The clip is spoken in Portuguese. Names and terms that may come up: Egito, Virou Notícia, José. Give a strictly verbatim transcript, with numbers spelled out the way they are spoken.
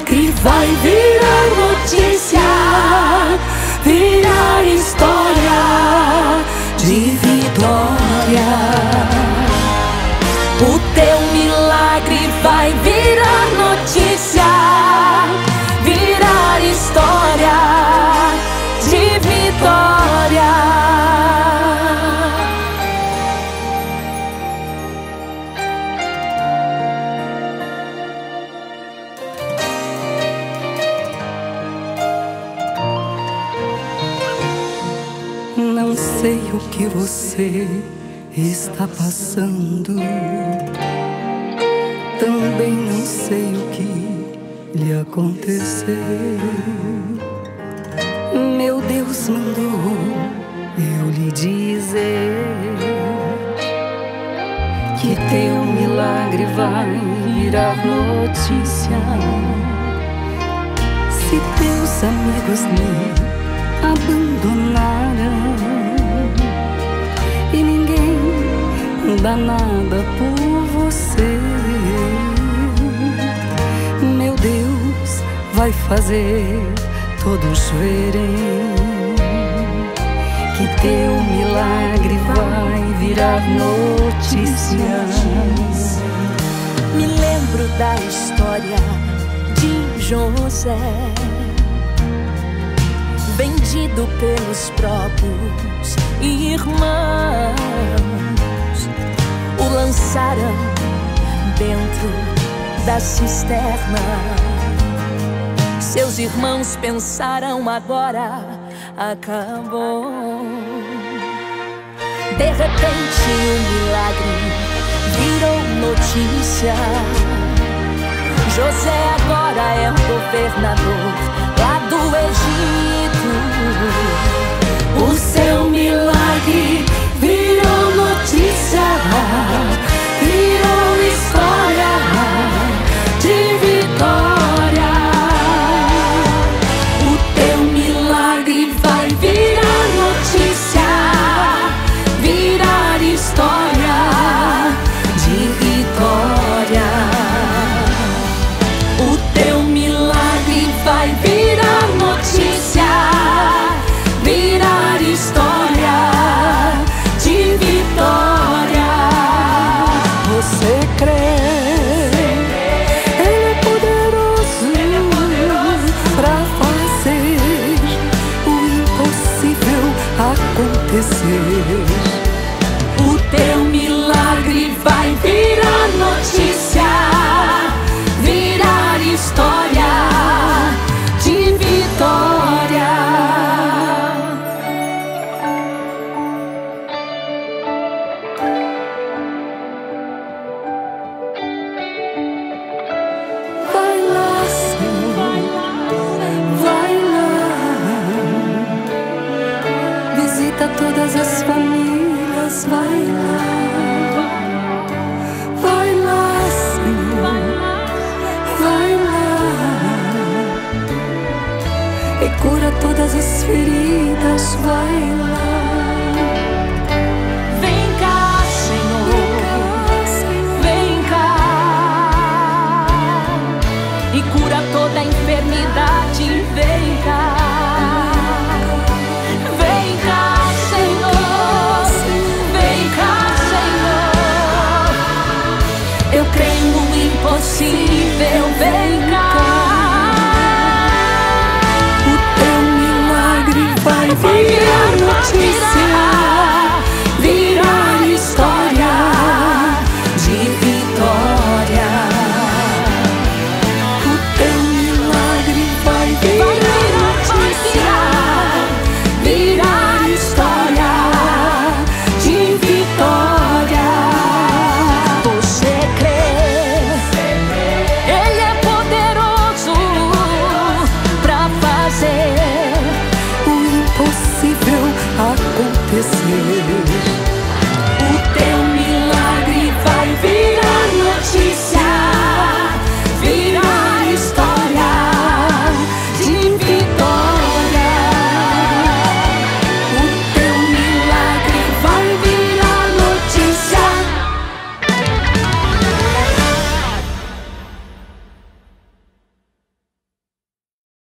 milagre vai virar notícia, virar história de vitória. O teu milagre vai virar notícia, virar história de vitória. Não sei o que você está passando, também não sei o que lhe aconteceu. Meu Deus mandou eu lhe dizer que teu milagre vai virar notícia. Se teus amigos me abandonaram e ninguém dá nada por você, meu Deus vai fazer todos verem que teu milagre vai virar notícias. Me lembro da história de José, vendido pelos próprios irmãos, o lançaram dentro da cisterna. Seus irmãos pensaram: agora acabou. De repente o milagre virou notícia. José agora é o governador lá do Egito. O seu milagre virou notícia, virou história de vitória. O teu milagre vai virar notícia, virar história de vitória. O teu milagre vai virar notícia, história de vitória. Você crê? Ele é poderoso pra fazer o impossível acontecer. O teu milagre vai virar notícia, virar história de vitória. Todas as famílias, vai lá, vai lá, Senhor, vai lá, e cura todas as feridas, vai lá. Vem cá, Senhor, vem cá, e cura toda a enfermidade, vem cá. Impossível, vem cá. O teu milagre vai virar notícia.